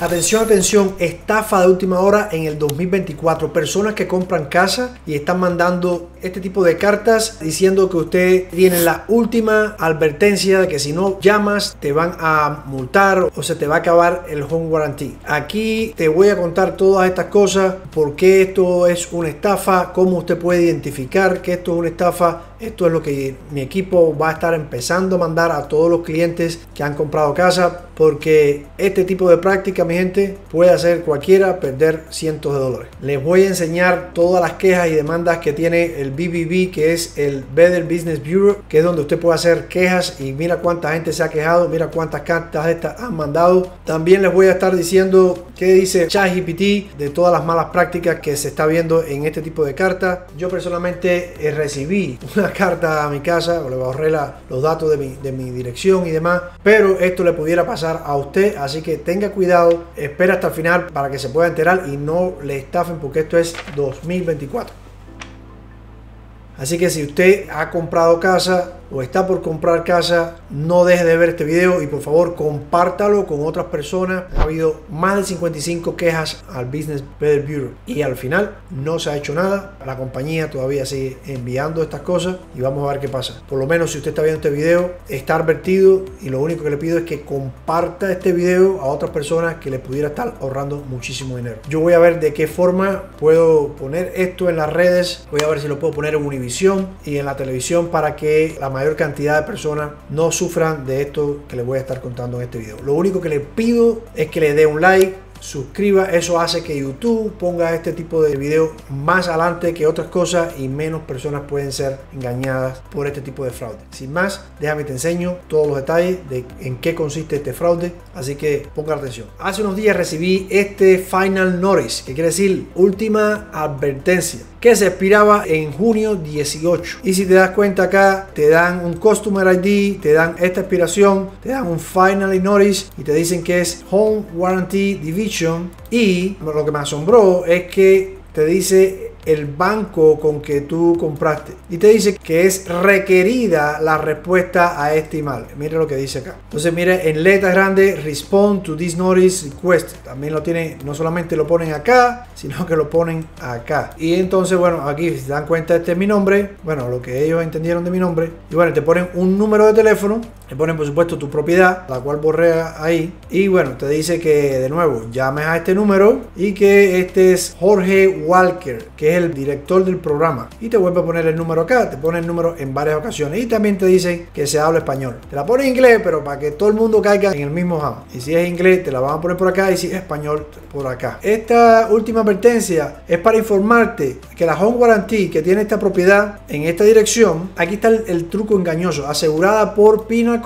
Atención, atención, estafa de última hora en el 2024. Personas que compran casa y están mandando este tipo de cartas diciendo que usted tiene la última advertencia de que si no llamas te van a multar o se te va a acabar el home warranty. Aquí te voy a contar todas estas cosas, por qué esto es una estafa, cómo usted puede identificar que esto es una estafa. Esto es lo que mi equipo va a estar empezando a mandar a todos los clientes que han comprado casa, porque este tipo de práctica, mi gente, puede hacer cualquiera perder cientos de dólares. Les voy a enseñar todas las quejas y demandas que tiene el BBB, que es el Better Business Bureau, que es donde usted puede hacer quejas, y mira cuánta gente se ha quejado, mira cuántas cartas estas han mandado. También les voy a estar diciendo qué dice ChatGPT de todas las malas prácticas que se está viendo en este tipo de cartas. Yo personalmente recibí una carta a mi casa, o le borré los datos de mi dirección y demás, pero esto le pudiera pasar a usted, así que tenga cuidado, espera hasta el final para que se pueda enterar y no le estafen, porque esto es 2024. Así que si usted ha comprado casa o está por comprar casa, no deje de ver este video y por favor compártalo con otras personas. Ha habido más de 55 quejas al Business Better Bureau y al final no se ha hecho nada. La compañía todavía sigue enviando estas cosas y vamos a ver qué pasa. Por lo menos si usted está viendo este video, está advertido, y lo único que le pido es que comparta este video a otras personas que le pudiera estar ahorrando muchísimo dinero. Yo voy a ver de qué forma puedo poner esto en las redes. Voy a ver si lo puedo poner en Univisión y en la televisión para que la mayor cantidad de personas no sufran de esto que les voy a estar contando en este video. Lo único que les pido es que le dé un like, suscriba, eso hace que YouTube ponga este tipo de video más adelante que otras cosas y menos personas pueden ser engañadas por este tipo de fraude. Sin más, déjame te enseño todos los detalles de en qué consiste este fraude, así que ponga atención. Hace unos días recibí este final notice, que quiere decir última advertencia, que se expiraba en junio 18. Y si te das cuenta acá, te dan un Customer ID, te dan esta expiración, te dan un Final Notice y te dicen que es Home Warranty Division. Y lo que me asombró es que te dice el banco con que tú compraste y te dice que es requerida la respuesta a este email. Mira lo que dice acá. Entonces mire, en letras grandes, respond to this notice request. También lo tiene, no solamente lo ponen acá, sino que lo ponen acá. Y entonces, bueno, aquí si se dan cuenta, este es mi nombre, bueno, lo que ellos entendieron de mi nombre, y bueno, te ponen un número de teléfono, te ponen por supuesto tu propiedad, la cual borrea ahí, y bueno, te dice que de nuevo llames a este número y que este es Jorge Walker, que es el director del programa, y te vuelve a poner el número acá, te pone el número en varias ocasiones y también te dicen que se habla español. Te la pone en inglés, pero para que todo el mundo caiga en el mismo jam. Y si es inglés te la van a poner por acá, y si es español por acá. Esta última advertencia es para informarte que la home warranty que tiene esta propiedad en esta dirección, aquí está el truco engañoso, asegurada por Pinnacle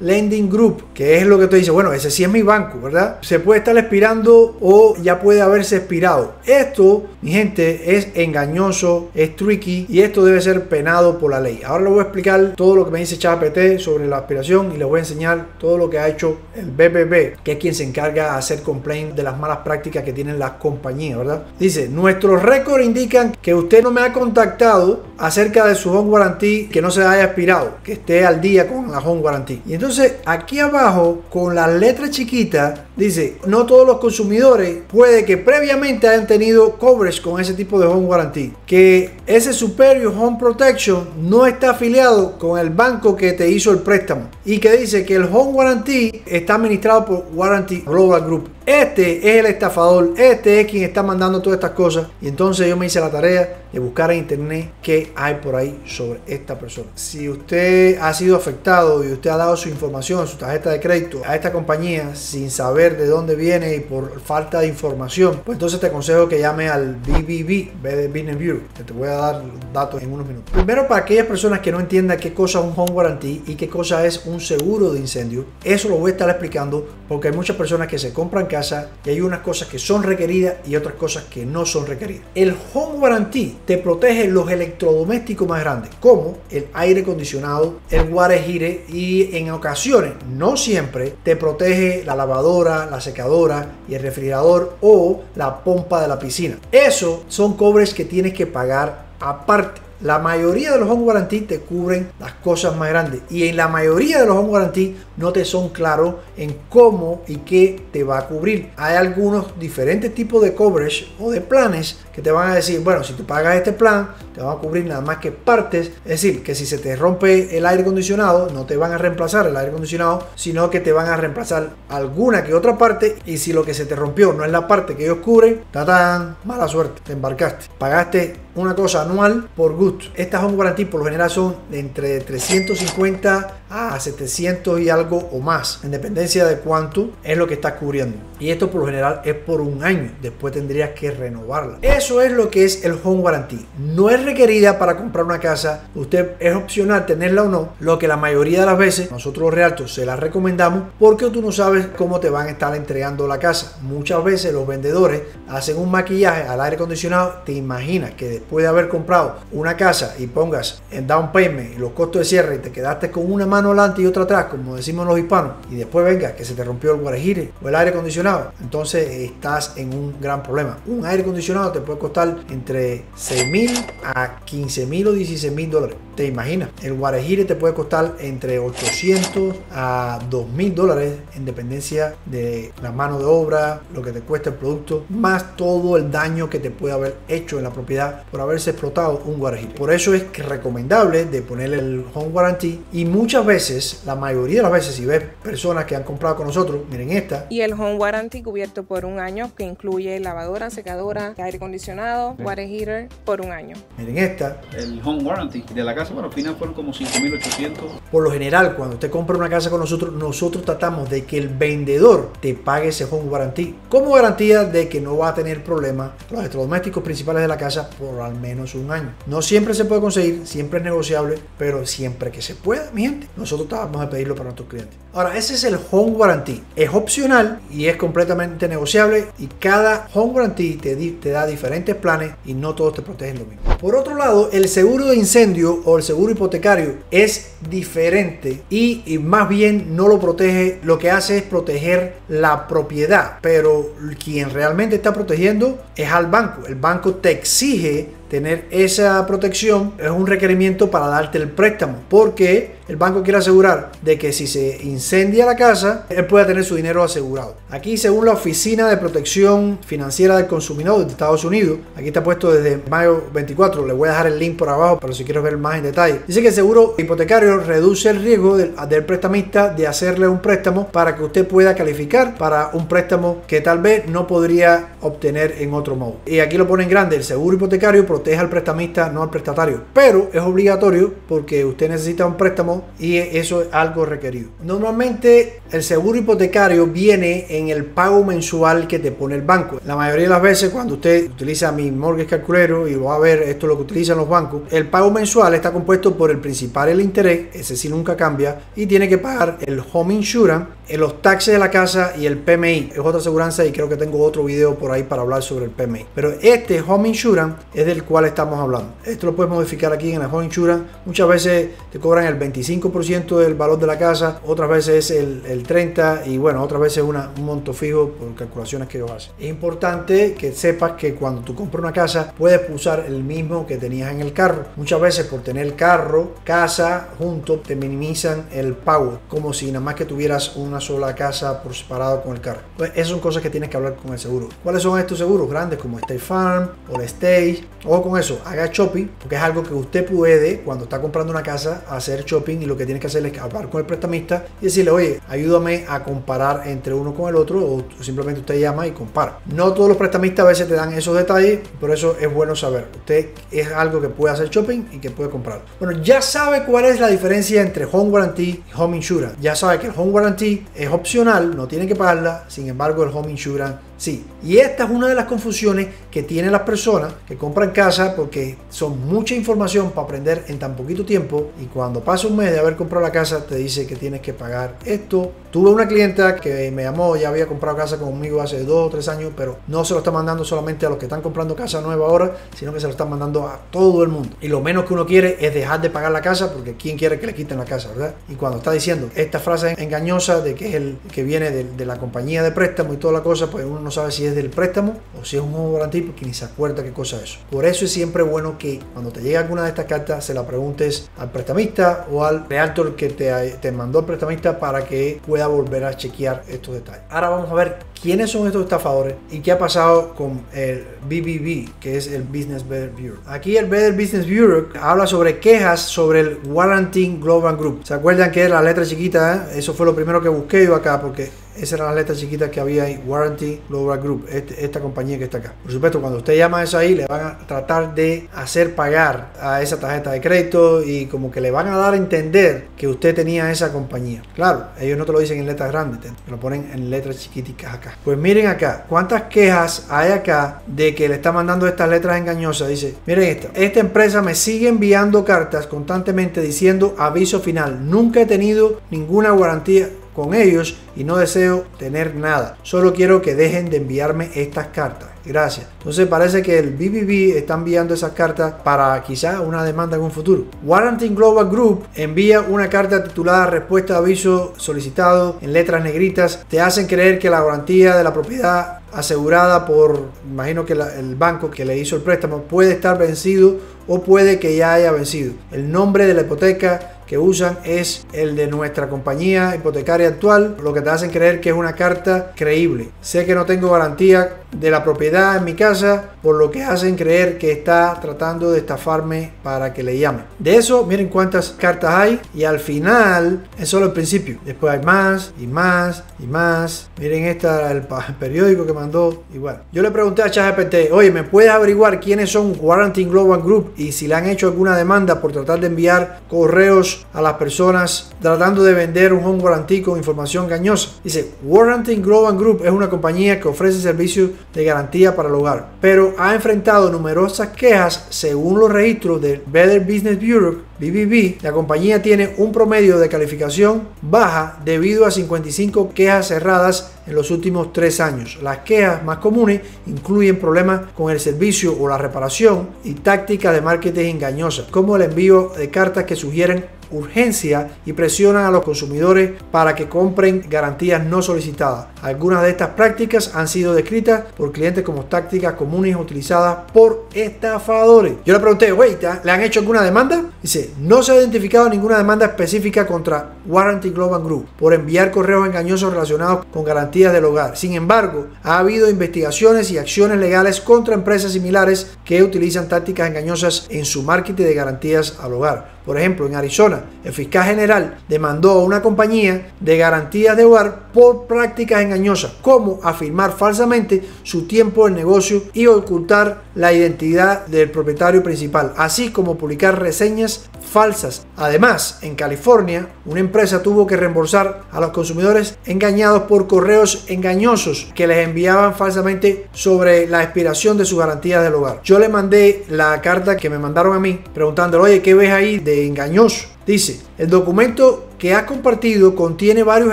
Lending Group, que es lo que te dice, bueno, ese sí es mi banco, ¿verdad? Se puede estar expirando o ya puede haberse expirado. Esto, mi gente, es engañoso, es tricky, y esto debe ser penado por la ley. Ahora les voy a explicar todo lo que me dice ChatGPT sobre la aspiración y les voy a enseñar todo lo que ha hecho el BBB, que es quien se encarga de hacer complaint de las malas prácticas que tienen las compañías, ¿verdad? Dice, nuestros récords indican que usted no me ha contactado acerca de su home warranty que no se haya expirado, que esté al día con la home warranty. Y entonces aquí abajo con las letras chiquitas dice, no todos los consumidores puede que previamente hayan tenido coverage con ese tipo de home warranty, que ese Superior Home Protection no está afiliado con el banco que te hizo el préstamo, y que dice que el home warranty está administrado por Warranty Global Group. Este es el estafador, este es quien está mandando todas estas cosas. Y entonces yo me hice la tarea de buscar en internet qué hay por ahí sobre esta persona. Si usted ha sido afectado y usted ha dado su información, su tarjeta de crédito a esta compañía sin saber de dónde viene y por falta de información, pues entonces te aconsejo que llame al BBB, Better Business Bureau, que te voy a dar datos en unos minutos. Primero, para aquellas personas que no entiendan qué cosa es un home warranty y qué cosa es un seguro de incendio, eso lo voy a estar explicando, porque hay muchas personas que se compran casa y hay unas cosas que son requeridas y otras cosas que no son requeridas. El home warranty te protege los electrodomésticos más grandes, como el aire acondicionado, el water heater, y en ocasiones, no siempre, te protege la lavadora, la secadora y el refrigerador o la pompa de la piscina. Eso son cobres que tienes que pagar aparte. La mayoría de los home warranty te cubren las cosas más grandes y en la mayoría de los home warranty no te son claros en cómo y qué te va a cubrir. Hay algunos diferentes tipos de coverage o de planes que te van a decir, bueno, si tú pagas este plan, te van a cubrir nada más que partes. Es decir, que si se te rompe el aire acondicionado, no te van a reemplazar el aire acondicionado, sino que te van a reemplazar alguna que otra parte. Y si lo que se te rompió no es la parte que ellos cubren, ¡tatán! Mala suerte, te embarcaste. Pagaste una cosa anual por gusto. Estas home warranty por lo general son entre 350 a 700 y algo o más, en dependencia de cuánto es lo que estás cubriendo. Y esto por lo general es por un año, después tendrías que renovarla. Eso es lo que es el home warranty. No es requerida para comprar una casa, usted es opcional tenerla o no, lo que la mayoría de las veces nosotros los realtors se la recomendamos porque tú no sabes cómo te van a estar entregando la casa. Muchas veces los vendedores hacen un maquillaje al aire acondicionado. Te imaginas que después de haber comprado una casa y pongas en down payment los costos de cierre y te quedaste con una mano adelante y otra atrás, como decimos los hispanos, y después venga que se te rompió el guarejire o el aire acondicionado, entonces estás en un gran problema. Un aire acondicionado te puede costar entre 6,000 a 15,000 o 16,000 dólares. Te imaginas, el guarejire te puede costar entre 800 a 2,000 dólares en dependencia de la mano de obra, lo que te cuesta el producto, más todo el daño que te puede haber hecho en la propiedad por haberse explotado un guarejire. Por eso es que recomendable de poner el home warranty. Y muchas veces, la mayoría de las veces, si ves personas que han comprado con nosotros, miren esta. Y el home warranty cubierto por un año, que incluye lavadora, secadora, aire acondicionado, water heater por un año. Miren esta. El home warranty de la casa, bueno, al final fueron como 5.800. Por lo general, cuando usted compra una casa con nosotros, nosotros tratamos de que el vendedor te pague ese home warranty como garantía de que no va a tener problemas con los electrodomésticos principales de la casa por al menos un año. No siempre se puede conseguir, siempre es negociable, pero siempre que se pueda, mi gente, nosotros vamos a pedirlo para nuestros clientes. Ahora, ese es el home warranty. Es opcional y es completamente negociable, y cada home warranty te da diferentes planes y no todos te protegen lo mismo. Por otro lado, el seguro de incendio o el seguro hipotecario es diferente y más bien no lo protege. Lo que hace es proteger la propiedad, pero quien realmente está protegiendo es al banco. El banco te exige tener esa protección, es un requerimiento para darte el préstamo, porque el banco quiere asegurar de que si se incendia la casa, él pueda tener su dinero asegurado. Aquí, según la Oficina de Protección Financiera del Consumidor de Estados Unidos, aquí está puesto desde mayo 24, le voy a dejar el link por abajo, pero si quieres ver más en detalle, dice que el seguro hipotecario reduce el riesgo del prestamista de hacerle un préstamo para que usted pueda calificar para un préstamo que tal vez no podría obtener en otro modo. Y aquí lo pone en grande, el seguro hipotecario protege al prestamista, no al prestatario, pero es obligatorio porque usted necesita un préstamo y eso es algo requerido. Normalmente el seguro hipotecario viene en el pago mensual que te pone el banco. La mayoría de las veces, cuando usted utiliza mi mortgage calculero y va a ver esto es lo que utilizan los bancos, el pago mensual está compuesto por el principal y el interés, ese sí nunca cambia, y tiene que pagar el home insurance, los taxes de la casa y el PMI. Es otra aseguranza y creo que tengo otro video por ahí para hablar sobre el PMI, pero este home insurance es del cual estamos hablando. Esto lo puedes modificar aquí en el home insurance. Muchas veces te cobran el 25% del valor de la casa, otras veces es el 30%, y bueno, otras veces un monto fijo por calculaciones que ellos hacen. Es importante que sepas que cuando tú compras una casa puedes usar el mismo que tenías en el carro. Muchas veces por tener el carro, casa junto, te minimizan el pago, como si nada más que tuvieras una sola casa por separado con el carro. Pues esas son cosas que tienes que hablar con el seguro. ¿Cuáles son estos seguros grandes como State Farm o el State? Ojo con eso, haga shopping, porque es algo que usted puede, cuando está comprando una casa, hacer shopping, y lo que tiene que hacer es hablar con el prestamista y decirle, oye, ayúdame a comparar entre uno con el otro, o simplemente usted llama y compara. No todos los prestamistas a veces te dan esos detalles, por eso es bueno saber. Usted es algo que puede hacer shopping y que puede comprar. Bueno, ya sabe cuál es la diferencia entre home warranty y home insurance. Ya sabe que el home warranty es opcional, no tiene que pagarla, sin embargo el home insurance sí. Y esta es una de las confusiones que tienen las personas que compran casa, porque son mucha información para aprender en tan poquito tiempo, y cuando pasa un mes de haber comprado la casa te dice que tienes que pagar esto. Tuve una clienta que me llamó, ya había comprado casa conmigo hace 2 o 3 años, pero no se lo está mandando solamente a los que están comprando casa nueva ahora, sino que se lo están mandando a todo el mundo. Y lo menos que uno quiere es dejar de pagar la casa, porque ¿quién quiere que le quiten la casa, verdad? Y cuando está diciendo esta frase engañosa de que es el que viene de la compañía de préstamo y toda la cosa, pues uno no sabe si es del préstamo o si es un nuevo garantía, porque ni se acuerda qué cosa es. Por eso es siempre bueno que cuando te llegue alguna de estas cartas se la preguntes al prestamista o al realtor que te mandó el prestamista para que pueda volver a chequear estos detalles. Ahora vamos a ver quiénes son estos estafadores y qué ha pasado con el BBB, que es el Business Better Bureau. Aquí el Better Business Bureau habla sobre quejas sobre el Warranty Global Group. ¿Se acuerdan que es la letra chiquita? Eso fue lo primero que busqué yo acá, porque esas eran las letras chiquitas que había ahí, Warranty Global Group, esta compañía que está acá. Por supuesto, cuando usted llama a eso ahí, le van a tratar de hacer pagar a esa tarjeta de crédito y como que le van a dar a entender que usted tenía esa compañía. Claro, ellos no te lo dicen en letras grandes, te lo ponen en letras chiquiticas acá. Pues miren acá, cuántas quejas hay acá de que le está mandando estas letras engañosas. Dice, miren esta empresa me sigue enviando cartas constantemente diciendo aviso final, nunca he tenido ninguna garantía con ellos y no deseo tener nada, solo quiero que dejen de enviarme estas cartas, gracias. Entonces parece que el BBB está enviando esas cartas para quizá una demanda en un futuro. Warranty Global Group envía una carta titulada respuesta a aviso solicitado en letras negritas. Te hacen creer que la garantía de la propiedad asegurada por, imagino que el banco que le hizo el préstamo, puede estar vencido o puede que ya haya vencido. El nombre de la hipoteca que usan es el de nuestra compañía hipotecaria actual, lo que te hacen creer que es una carta creíble. Sé que no tengo garantía de la propiedad en mi casa, por lo que hacen creer que está tratando de estafarme para que le llame. De eso, miren cuántas cartas hay, y al final es solo el principio. Después hay más y más y más. Miren esta, el periódico que mandó. Igual, yo le pregunté a ChatGPT, oye, ¿me puedes averiguar quiénes son Warranty Global Group y si le han hecho alguna demanda por tratar de enviar correos a las personas tratando de vender un home guarantee con información engañosa? Dice, Warranty Global Group es una compañía que ofrece servicios de garantía para el hogar, pero ha enfrentado numerosas quejas según los registros del Better Business Bureau, BBB. La compañía tiene un promedio de calificación baja debido a 55 quejas cerradas en los últimos 3 años. Las quejas más comunes incluyen problemas con el servicio o la reparación y tácticas de marketing engañosas, como el envío de cartas que sugieren urgencia y presionan a los consumidores para que compren garantías no solicitadas. Algunas de estas prácticas han sido descritas por clientes como tácticas comunes utilizadas por estafadores. Yo le pregunté, güey, ¿le han hecho alguna demanda? Dice, no se ha identificado ninguna demanda específica contra Warranty Global Group por enviar correos engañosos relacionados con garantías del hogar. Sin embargo, ha habido investigaciones y acciones legales contra empresas similares que utilizan tácticas engañosas en su marketing de garantías al hogar. Por ejemplo, en Arizona, el fiscal general demandó a una compañía de garantías de hogar por prácticas engañosas, como afirmar falsamente su tiempo en negocio y ocultar la identidad del propietario principal, así como publicar reseñas falsas. Además, en California, una empresa tuvo que reembolsar a los consumidores engañados por correos engañosos que les enviaban falsamente sobre la expiración de sus garantías del hogar. Yo le mandé la carta que me mandaron a mí preguntándole, oye, ¿qué ves ahí de engañoso? Dice, el documento que has compartido contiene varios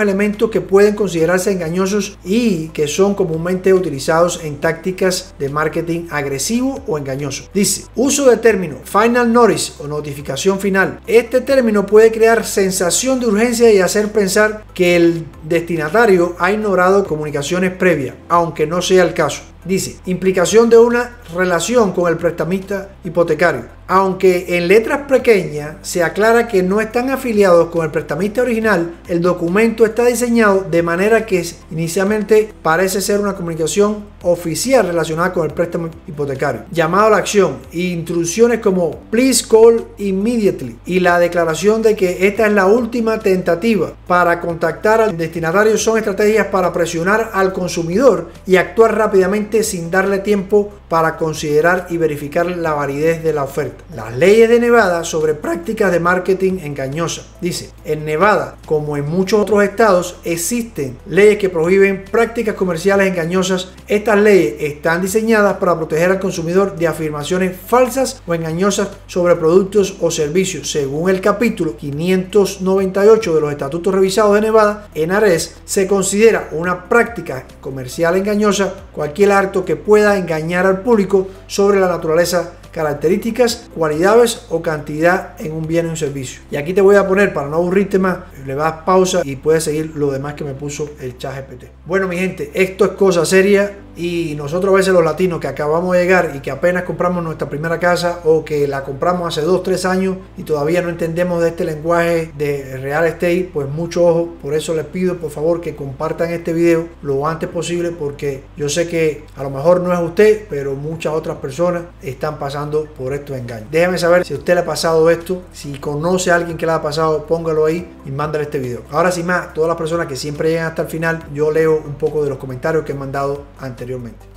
elementos que pueden considerarse engañosos y que son comúnmente utilizados en tácticas de marketing agresivo o engañoso. Dice, uso de término final notice o notificación final. Este término puede crear sensación de urgencia y hacer pensar que el destinatario ha ignorado comunicaciones previas, aunque no sea el caso. Dice, implicación de una relación con el prestamista hipotecario. Aunque en letras pequeñas se aclara que no están afiliados con el prestamista original, el documento está diseñado de manera que inicialmente parece ser una comunicación oficial relacionada con el préstamo hipotecario. Llamado a la acción, instrucciones como please call immediately y la declaración de que esta es la última tentativa para contactar al destinatario son estrategias para presionar al consumidor y actuar rápidamente sin darle tiempo para considerar y verificar la validez de la oferta. Las leyes de Nevada sobre prácticas de marketing engañosa. Dice, en Nevada, como en muchos otros estados, existen leyes que prohíben prácticas comerciales engañosas. Estas leyes están diseñadas para proteger al consumidor de afirmaciones falsas o engañosas sobre productos o servicios. Según el capítulo 598 de los estatutos revisados de Nevada, en ARES, se considera una práctica comercial engañosa cualquier acto que pueda engañar al público sobre la naturaleza características, cualidades o cantidad en un bien o un servicio. Y aquí te voy a poner, para no aburrirte más, le das pausa y puedes seguir lo demás que me puso el ChatGPT. Bueno, mi gente, esto es cosa seria y nosotros a veces los latinos que acabamos de llegar y que apenas compramos nuestra primera casa o que la compramos hace 2 o 3 años y todavía no entendemos de este lenguaje de real estate, pues mucho ojo. Por eso les pido por favor que compartan este video lo antes posible, porque yo sé que a lo mejor no es usted, pero muchas otras personas están pasando por estos engaños. Déjame saber si a usted le ha pasado esto, si conoce a alguien que le ha pasado, póngalo ahí y mándale este video. Ahora sin más, todas las personas que siempre llegan hasta el final, yo leo un poco de los comentarios que han mandado anteriormente.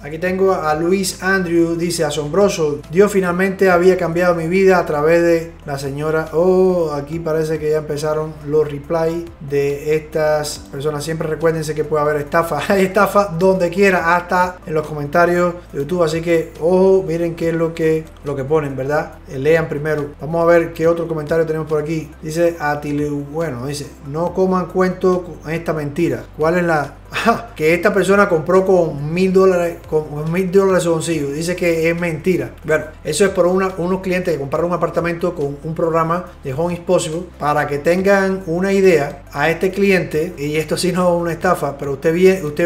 Aquí tengo a Luis Andrew, dice: asombroso, Dios finalmente había cambiado mi vida a través de la señora. Oh, aquí parece que ya empezaron los replies de estas personas. Siempre recuérdense que puede haber estafa, hay estafa donde quiera, hasta en los comentarios de YouTube, así que ojo, miren qué es lo que ponen, ¿verdad? Lean primero. Vamos a ver qué otro comentario tenemos por aquí. Dice Atileu, bueno, dice: no coman cuento con esta mentira. ¿Cuál es la? Que esta persona compró con $1000, con $1000 de su bolsillo. Dice que es mentira. Bueno, eso es por unos clientes que compraron un apartamento con un programa de Home is Possible. Para que tengan una idea, a este cliente, y esto sí no es una estafa, pero usted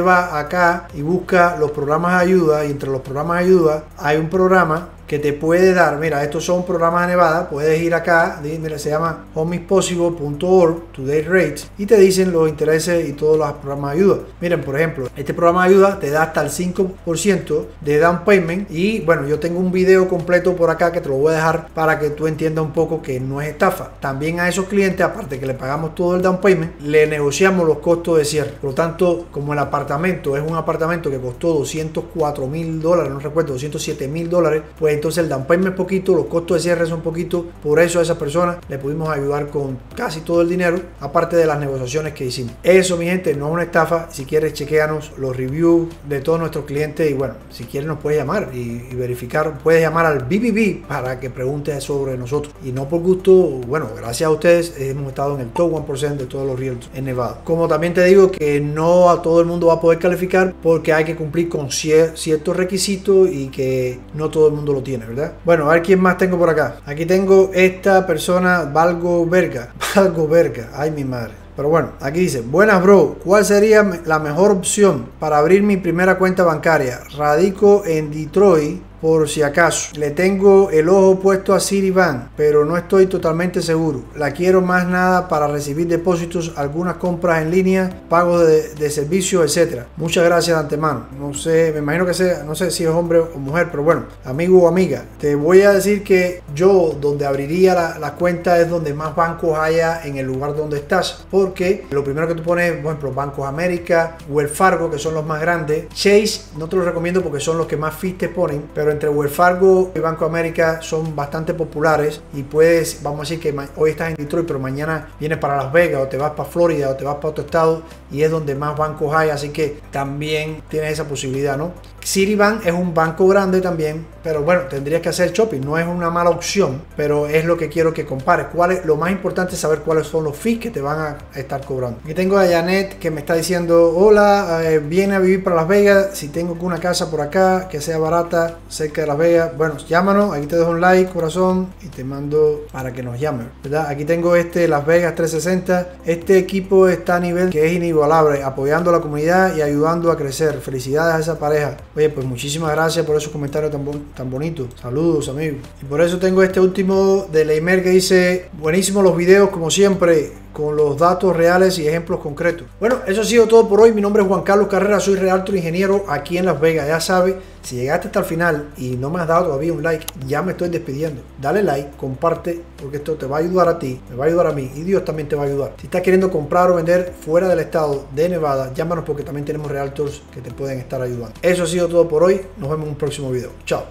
va acá y busca los programas de ayuda, y entre los programas de ayuda hay un programa que te puede dar, mira, estos son programas de Nevada, puedes ir acá, mira, se llama homeispossible.org Today Rates, y te dicen los intereses y todos los programas de ayuda. Miren, por ejemplo, este programa de ayuda te da hasta el 5% de down payment, y bueno, yo tengo un video completo por acá que te lo voy a dejar para que tú entiendas un poco que no es estafa. También a esos clientes, aparte que le pagamos todo el down payment, le negociamos los costos de cierre. Por lo tanto, como el apartamento es un apartamento que costó $204,000, no recuerdo, $207,000, pues entonces el down payment es poquito, los costos de cierre son poquito, por eso a esa persona le pudimos ayudar con casi todo el dinero, aparte de las negociaciones que hicimos. Eso, mi gente, no es una estafa. Si quieres, chequeanos los reviews de todos nuestros clientes, y bueno, si quieres nos puedes llamar y verificar. Puedes llamar al BBB para que preguntes sobre nosotros, y no por gusto, bueno, gracias a ustedes hemos estado en el top 1% de todos los realtors en Nevada. Como también te digo que no a todo el mundo va a poder calificar, porque hay que cumplir con ciertos requisitos y que no todo el mundo lo tiene, ¿verdad? Bueno, a ver quién más tengo por acá. Aquí tengo esta persona, Valgo Verga, ay mi madre. Pero bueno, aquí dice: buenas bro, ¿cuál sería la mejor opción para abrir mi primera cuenta bancaria? Radico en Detroit por si acaso. Le tengo el ojo puesto a Citibank, pero no estoy totalmente seguro. La quiero más nada para recibir depósitos, algunas compras en línea, pagos de servicios, etcétera. Muchas gracias de antemano. No sé, me imagino que sea, no sé si es hombre o mujer, pero bueno, amigo o amiga, te voy a decir que yo donde abriría la cuenta es donde más bancos haya en el lugar donde estás, porque lo primero que tú pones, por ejemplo, Bancos América, Wells Fargo, que son los más grandes. Chase no te lo recomiendo porque son los que más fees te ponen, pero entre Wells Fargo y Banco América son bastante populares, y puedes, vamos a decir que hoy estás en Detroit, pero mañana vienes para Las Vegas, o te vas para Florida, o te vas para otro estado, y es donde más bancos hay, así que también tienes esa posibilidad, ¿no? Citibank es un banco grande también, pero bueno, tendrías que hacer shopping. No es una mala opción, pero es lo que quiero que compares. Lo más importante es saber cuáles son los fees que te van a estar cobrando. Aquí tengo a Janet, que me está diciendo: hola, viene a vivir para Las Vegas, si tengo una casa por acá que sea barata, cerca de Las Vegas. Bueno, llámanos, aquí te dejo un like, corazón, y te mando para que nos llamen, ¿verdad? Aquí tengo este Las Vegas 360. Este equipo está a nivel que es inigualable, apoyando a la comunidad y ayudando a crecer. Felicidades a esa pareja. Oye, pues muchísimas gracias por esos comentarios tan bonitos. Saludos, amigos. Y por eso tengo este último de Leimer, que dice: buenísimos los videos como siempre, con los datos reales y ejemplos concretos. Bueno, eso ha sido todo por hoy. Mi nombre es Juan Carlos Carrera, soy realtor ingeniero aquí en Las Vegas. Ya sabes, si llegaste hasta el final y no me has dado todavía un like, ya me estoy despidiendo. Dale like, comparte, porque esto te va a ayudar a ti, me va a ayudar a mí, y Dios también te va a ayudar. Si estás queriendo comprar o vender fuera del estado de Nevada, llámanos, porque también tenemos realtors que te pueden estar ayudando. Eso ha sido todo por hoy. Nos vemos en un próximo video. Chao.